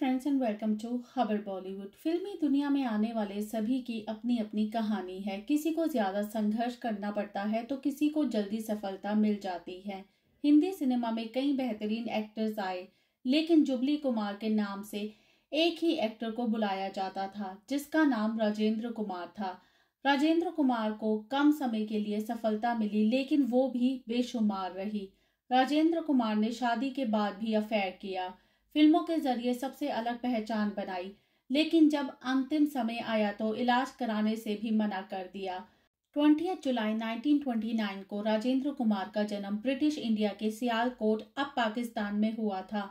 Friends and welcome to खबर बॉलीवुड। फिल्मी दुनिया में आने वाले सभी की अपनी अपनी कहानी है। किसी को ज़्यादा संघर्ष करना पड़ता है तो किसी को जल्दी सफलता मिल जाती है। हिंदी सिनेमा में कई बेहतरीन एक्टर्स आए, लेकिन जुबली कुमार के नाम से एक ही एक्टर को बुलाया जाता था जिसका नाम राजेंद्र कुमार था। राजेंद्र कुमार को कम समय के लिए सफलता मिली, लेकिन वो भी बेशुमार रही। राजेंद्र कुमार ने शादी के बाद भी अफेयर किया, फिल्मों के जरिए सबसे अलग पहचान बनाई, लेकिन जब अंतिम समय आया तो इलाज कराने से भी मना कर दिया। 20 जुलाई 1929 को राजेंद्र कुमार का जन्म ब्रिटिश इंडिया के सियालकोट, अब पाकिस्तान में हुआ था।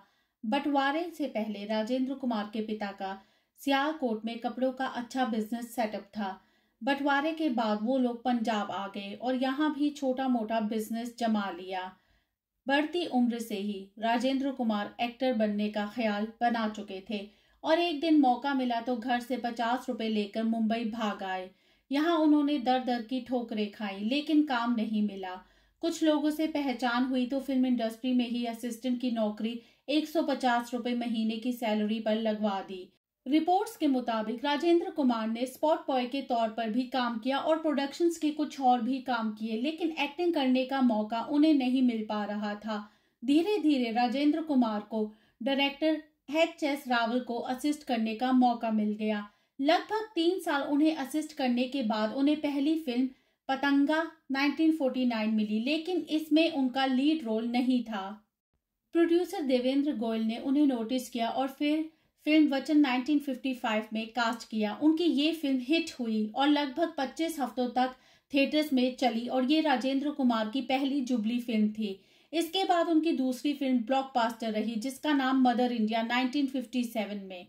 बंटवारे से पहले राजेंद्र कुमार के पिता का सियालकोट में कपड़ों का अच्छा बिजनेस सेटअप था। बंटवारे के बाद वो लोग पंजाब आ गए और यहाँ भी छोटा मोटा बिजनेस जमा लिया। बढ़ती उम्र से ही राजेंद्र कुमार एक्टर बनने का ख्याल बना चुके थे और एक दिन मौका मिला तो घर से 50 रुपए लेकर मुंबई भाग आए। यहाँ उन्होंने दर दर की ठोकरें खाई, लेकिन काम नहीं मिला। कुछ लोगों से पहचान हुई तो फिल्म इंडस्ट्री में ही असिस्टेंट की नौकरी 150 रुपए महीने की सैलरी पर लगवा दी। रिपोर्ट्स के मुताबिक राजेंद्र कुमार ने स्पॉट बॉय के तौर पर भी काम किया और प्रोडक्शंस के कुछ और भी काम किए, लेकिन एक्टिंग करने का मौका उन्हें नहीं मिल पा रहा था। धीरे धीरे राजेंद्र कुमार को डायरेक्टर HS रावल को असिस्ट करने का मौका मिल गया। लगभग 3 साल उन्हें असिस्ट करने के बाद उन्हें पहली फिल्म पतंगा 1949 मिली, लेकिन इसमें उनका लीड रोल नहीं था। प्रोड्यूसर देवेंद्र गोयल ने उन्हें नोटिस किया और फिर फिल्म वचन 1955 में कास्ट किया। उनकी ये फिल्म हिट हुई और लगभग 25 हफ्तों तक थिएटर्स में चली और ये राजेंद्र कुमार की पहली जुबली फिल्म थी। इसके बाद उनकी दूसरी फिल्म ब्लॉकबस्टर रही जिसका नाम मदर इंडिया 1957 में।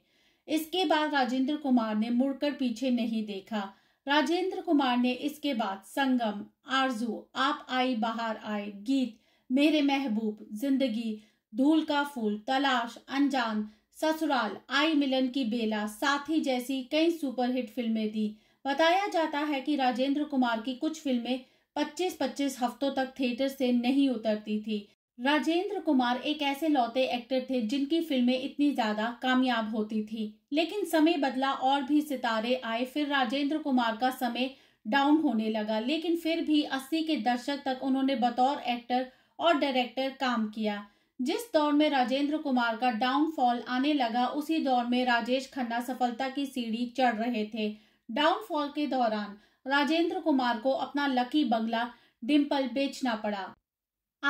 इसके बाद राजेंद्र कुमार ने मुड़कर पीछे नहीं देखा। राजेंद्र कुमार ने इसके बाद संगम, आरजू, आप आई बाहर आए, गीत मेरे महबूब, जिंदगी, धूल का फूल, तलाश, अनजान, ससुराल, आई मिलन की बेला, साथी जैसी कई सुपरहिट फिल्में दी। बताया जाता है कि राजेंद्र कुमार की कुछ फिल्में 25-25 हफ्तों तक थिएटर से नहीं उतरती थी। राजेंद्र कुमार एक ऐसे लौते एक्टर थे जिनकी फिल्में इतनी ज्यादा कामयाब होती थी, लेकिन समय बदला और भी सितारे आए। फिर राजेंद्र कुमार का समय डाउन होने लगा, लेकिन फिर भी 80 के दशक तक उन्होंने बतौर एक्टर और डायरेक्टर काम किया। जिस दौर में राजेंद्र कुमार का डाउनफॉल आने लगा, उसी दौर में राजेश खन्ना सफलता की सीढ़ी चढ़ रहे थे। डाउनफॉल के दौरान राजेंद्र कुमार को अपना लकी बंगला डिम्पल बेचना पड़ा।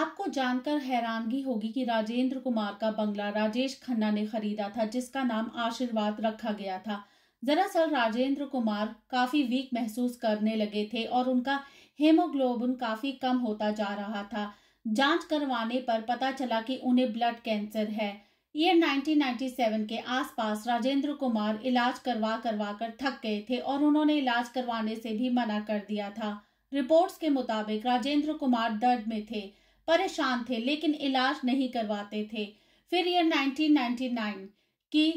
आपको जानकर हैरानगी होगी कि राजेंद्र कुमार का बंगला राजेश खन्ना ने खरीदा था जिसका नाम आशीर्वाद रखा गया था। दरअसल राजेंद्र कुमार काफी वीक महसूस करने लगे थे और उनका हीमोग्लोबिन काफी कम होता जा रहा था। जांच करवाने पर पता चला कि उन्हें ब्लड कैंसर है। ईयर 1997 के आसपास राजेंद्र कुमार इलाज करवा कर थक गए थे और उन्होंने इलाज करवाने से भी मना कर दिया था। रिपोर्ट्स के मुताबिक राजेंद्र कुमार दर्द में थे, परेशान थे, लेकिन इलाज नहीं करवाते थे। फिर ईयर 1999 की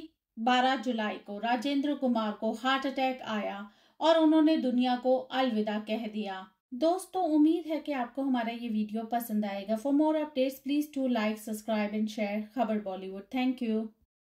12 जुलाई को राजेंद्र कुमार को हार्ट अटैक आया और उन्होंने दुनिया को अलविदा कह दिया। दोस्तों, उम्मीद है कि आपको हमारा ये वीडियो पसंद आएगा। For more updates please to like, subscribe and share खबर बॉलीवुड। Thank you.